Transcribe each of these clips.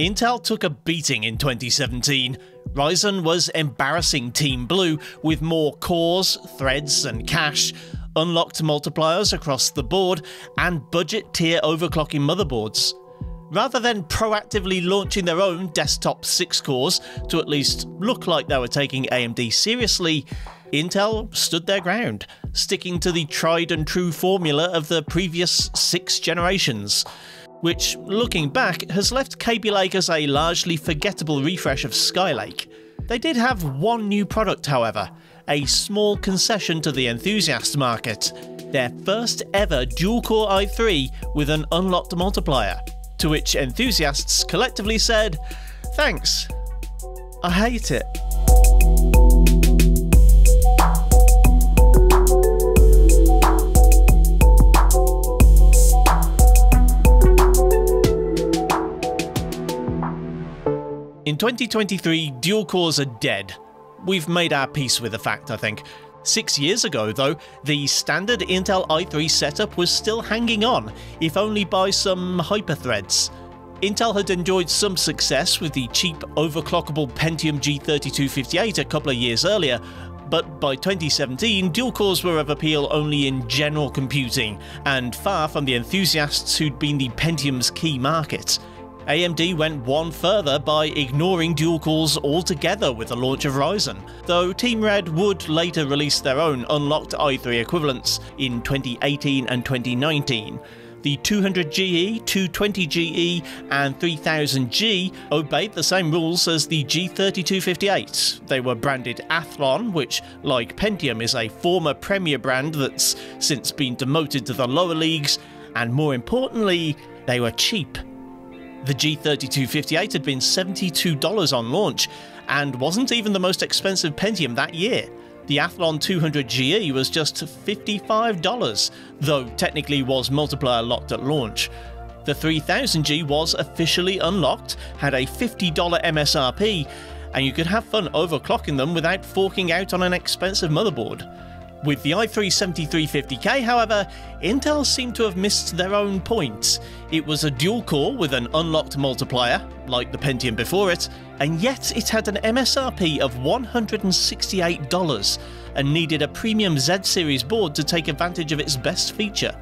Intel took a beating in 2017. Ryzen was embarrassing Team Blue with more cores, threads and cache, unlocked multipliers across the board, and budget tier overclocking motherboards. Rather than proactively launching their own desktop 6 cores to at least look like they were taking AMD seriously, Intel stood their ground, sticking to the tried and true formula of the previous 6 generations, which, looking back, has left Kaby Lake as a largely forgettable refresh of Skylake. They did have one new product, however, a small concession to the enthusiast market, their first ever dual-core i3 with an unlocked multiplier, to which enthusiasts collectively said, "Thanks, I hate it." In 2023, dual cores are dead. We've made our peace with the fact, I think. 6 years ago, though, the standard Intel i3 setup was still hanging on, if only by some hyperthreads. Intel had enjoyed some success with the cheap, overclockable Pentium G3258 a couple of years earlier, but by 2017, dual cores were of appeal only in general computing, and far from the enthusiasts who'd been the Pentium's key market. AMD went one further by ignoring dual cores altogether with the launch of Ryzen, though Team Red would later release their own unlocked i3 equivalents in 2018 and 2019. The 200GE, 220GE and 3000G obeyed the same rules as the G3258. They were branded Athlon, which, like Pentium, is a former premier brand that's since been demoted to the lower leagues, and more importantly, they were cheap. The G3258 had been $72 on launch, and wasn't even the most expensive Pentium that year. The Athlon 200GE was just $55, though technically was multiplier locked at launch. The 3000G was officially unlocked, had a $50 MSRP, and you could have fun overclocking them without forking out on an expensive motherboard. With the i3-7350K, however, Intel seemed to have missed their own point. It was a dual core with an unlocked multiplier, like the Pentium before it, and yet it had an MSRP of $168 and needed a premium Z-series board to take advantage of its best feature.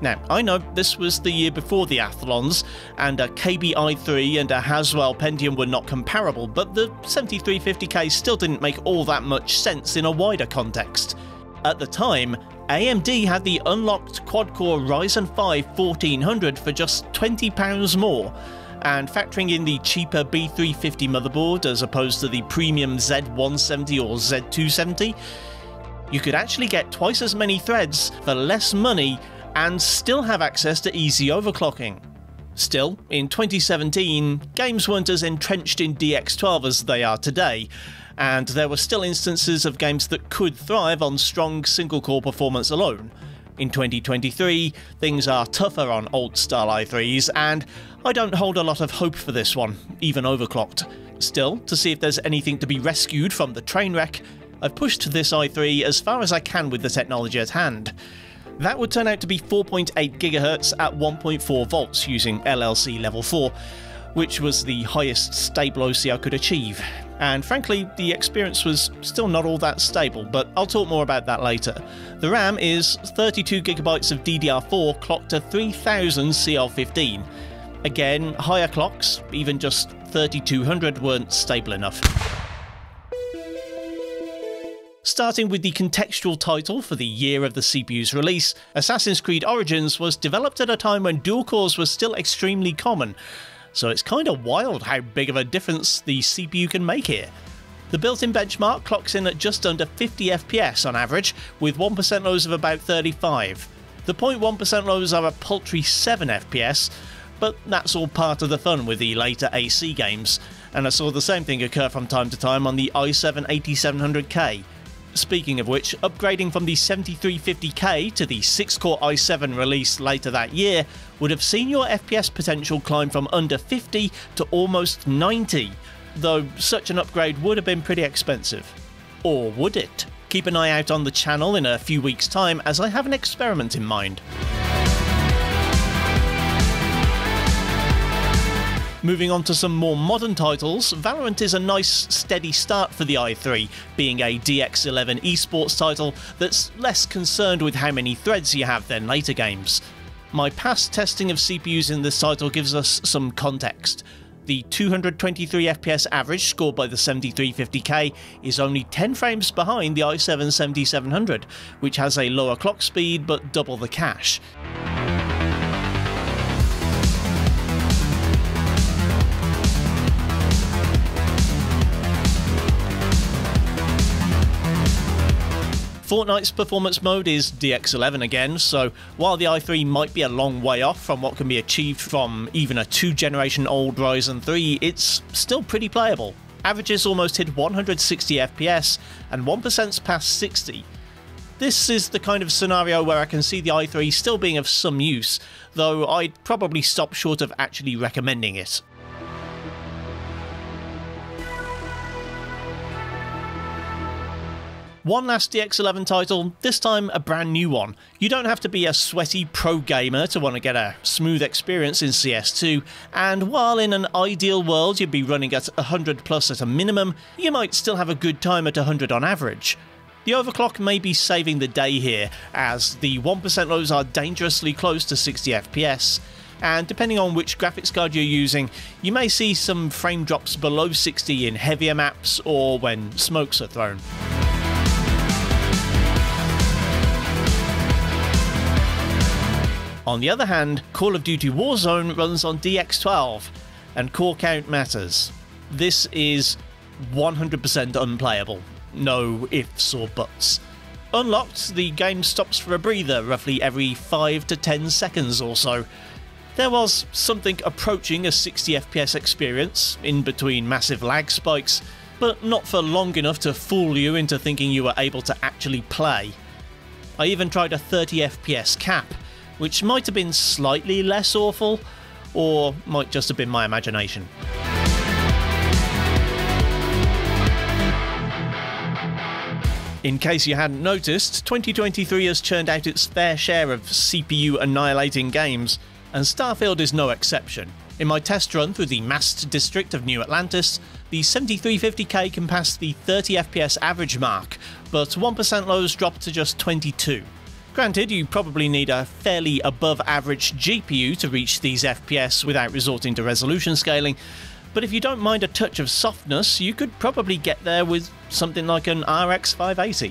Now, I know this was the year before the Athlons, and a Kaby i3 and a Haswell Pentium were not comparable, but the 7350K still didn't make all that much sense in a wider context. At the time, AMD had the unlocked quad-core Ryzen 5 1400 for just £20 more, and factoring in the cheaper B350 motherboard as opposed to the premium Z170 or Z270, you could actually get twice as many threads for less money and still have access to easy overclocking. Still, in 2017, games weren't as entrenched in DX12 as they are today, and there were still instances of games that could thrive on strong single-core performance alone. In 2023, things are tougher on old-style i3s, and I don't hold a lot of hope for this one, even overclocked. Still, to see if there's anything to be rescued from the train wreck, I've pushed this i3 as far as I can with the technology at hand. That would turn out to be 4.8 GHz at 1.4 volts using LLC level 4, which was the highest stable OC I could achieve. And frankly, the experience was still not all that stable, but I'll talk more about that later. The RAM is 32GB of DDR4 clocked to 3000 CL15. Again, higher clocks, even just 3200, weren't stable enough. Starting with the contextual title for the year of the CPU's release, Assassin's Creed Origins was developed at a time when dual cores were still extremely common, so it's kinda wild how big of a difference the CPU can make here. The built-in benchmark clocks in at just under 50 FPS on average, with 1% lows of about 35. The 0.1% lows are a paltry 7 FPS, but that's all part of the fun with the later AC games, and I saw the same thing occur from time to time on the i7-8700K. Speaking of which, upgrading from the 7350K to the 6-core i7 release later that year would have seen your FPS potential climb from under 50 to almost 90, though such an upgrade would have been pretty expensive. Or would it? Keep an eye out on the channel in a few weeks' time, as I have an experiment in mind. Moving on to some more modern titles, Valorant is a nice steady start for the i3, being a DX11 esports title that's less concerned with how many threads you have than later games. My past testing of CPUs in this title gives us some context. The 223 FPS average scored by the 7350K is only 10 frames behind the i7-7700, which has a lower clock speed but double the cache. Fortnite's performance mode is DX11 again, so while the i3 might be a long way off from what can be achieved from even a two-generation-old Ryzen 3, it's still pretty playable. Averages almost hit 160 FPS, and 1%'s past 60. This is the kind of scenario where I can see the i3 still being of some use, though I'd probably stop short of actually recommending it. One last DX11 title, this time a brand new one. You don't have to be a sweaty pro gamer to want to get a smooth experience in CS2, and while in an ideal world you'd be running at 100 plus at a minimum, you might still have a good time at 100 on average. The overclock may be saving the day here, as the 1% lows are dangerously close to 60 FPS. And depending on which graphics card you're using, you may see some frame drops below 60 in heavier maps or when smokes are thrown. On the other hand, Call of Duty Warzone runs on DX12, and core count matters. This is 100% unplayable. No ifs or buts. Unlocked, the game stops for a breather roughly every 5 to 10 seconds or so. There was something approaching a 60 FPS experience in between massive lag spikes, but not for long enough to fool you into thinking you were able to actually play. I even tried a 30 FPS cap, which might have been slightly less awful, or might just have been my imagination. In case you hadn't noticed, 2023 has churned out its fair share of CPU-annihilating games, and Starfield is no exception. In my test run through the masked district of New Atlantis, the 7350K can pass the 30 FPS average mark, but 1% lows dropped to just 22. Granted, you probably need a fairly above-average GPU to reach these FPS without resorting to resolution scaling, but if you don't mind a touch of softness, you could probably get there with something like an RX 580.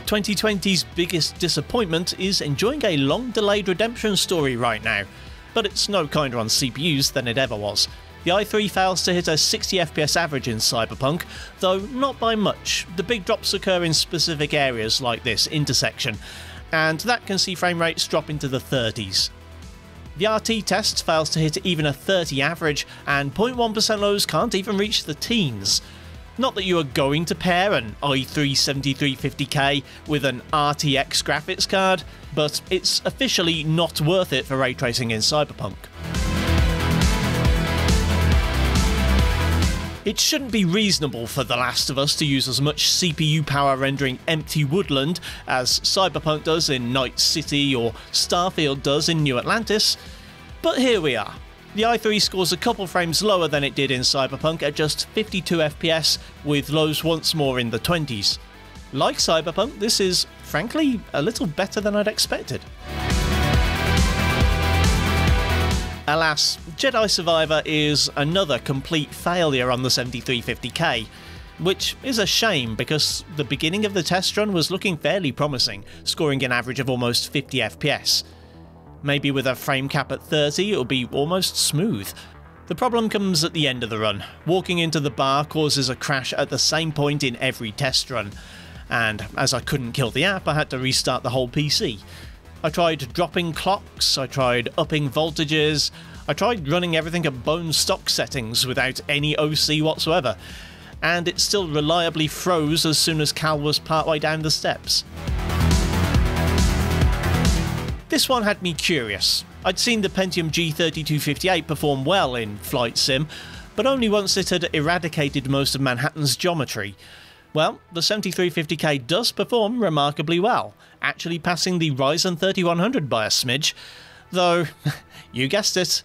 The 2020's biggest disappointment is enjoying a long-delayed redemption story right now, but it's no kinder on CPUs than it ever was. The i3 fails to hit a 60 FPS average in Cyberpunk, though not by much. The big drops occur in specific areas like this intersection, and that can see frame rates drop into the 30s. The RT test fails to hit even a 30 average, and 0.1% lows can't even reach the teens. Not that you are going to pair an i3-7350K with an RTX graphics card, but it's officially not worth it for ray tracing in Cyberpunk. It shouldn't be reasonable for The Last of Us to use as much CPU power rendering empty woodland as Cyberpunk does in Night City or Starfield does in New Atlantis, but here we are. The i3 scores a couple frames lower than it did in Cyberpunk at just 52 FPS, with lows once more in the 20s. Like Cyberpunk, this is, frankly, a little better than I'd expected. Alas, Jedi Survivor is another complete failure on the 7350K, which is a shame because the beginning of the test run was looking fairly promising, scoring an average of almost 50 FPS. Maybe with a frame cap at 30, it'll be almost smooth. The problem comes at the end of the run. Walking into the bar causes a crash at the same point in every test run, and as I couldn't kill the app, I had to restart the whole PC. I tried dropping clocks, I tried upping voltages, I tried running everything at bone stock settings without any OC whatsoever, and it still reliably froze as soon as Cal was partway down the steps. This one had me curious. I'd seen the Pentium G3258 perform well in Flight Sim, but only once it had eradicated most of Manhattan's geometry. Well, the 7350K does perform remarkably well, actually passing the Ryzen 3100 by a smidge, though, you guessed it,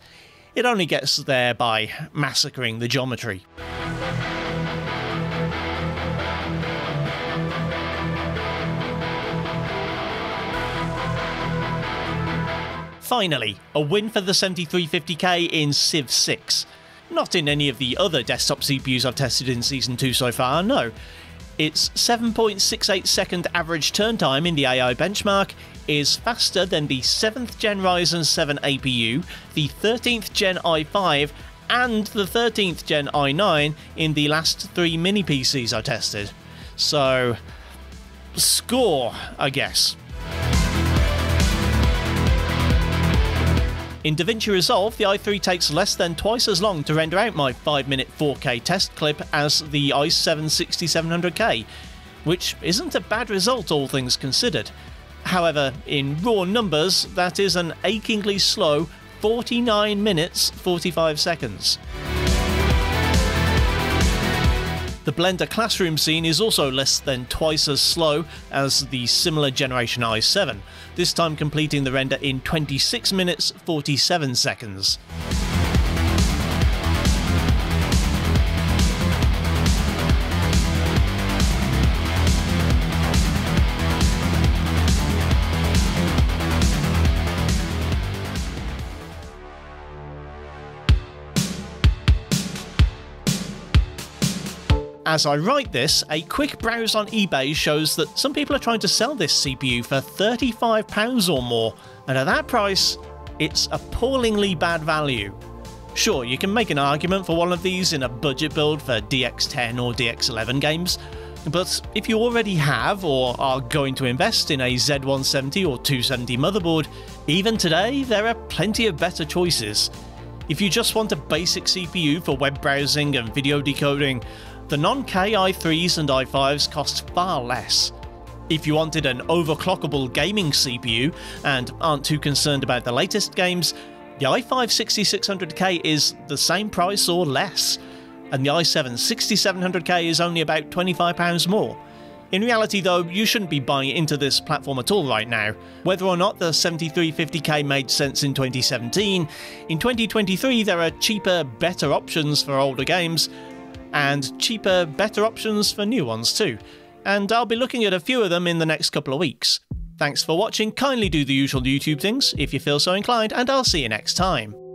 it only gets there by massacring the geometry. Finally, a win for the 7350K in Civ 6. Not in any of the other desktop CPUs I've tested in Season 2 so far, no. Its 7.68 second average turn time in the AI benchmark is faster than the 7th gen Ryzen 7 APU, the 13th gen i5 and the 13th gen i9 in the last three mini PCs I tested. So, score, I guess. In DaVinci Resolve, the i3 takes less than twice as long to render out my 5-minute 4K test clip as the i7-6700K, which isn't a bad result all things considered. However, in raw numbers, that is an achingly slow 49 minutes 45 seconds. The Blender classroom scene is also less than twice as slow as the similar generation i7, this time completing the render in 26 minutes 47 seconds. As I write this, a quick browse on eBay shows that some people are trying to sell this CPU for £35 or more, and at that price, it's appallingly bad value. Sure, you can make an argument for one of these in a budget build for DX10 or DX11 games, but if you already have or are going to invest in a Z170 or 270 motherboard, even today there are plenty of better choices. If you just want a basic CPU for web browsing and video decoding, the non-K i3s and i5s cost far less. If you wanted an overclockable gaming CPU and aren't too concerned about the latest games, the i5-6600K is the same price or less, and the i7-6700K is only about £25 more. In reality though, you shouldn't be buying into this platform at all right now. Whether or not the 7350K made sense in 2017, in 2023 there are cheaper, better options for older games, and cheaper, better options for new ones too, and I'll be looking at a few of them in the next couple of weeks. Thanks for watching, kindly do the usual YouTube things if you feel so inclined, and I'll see you next time.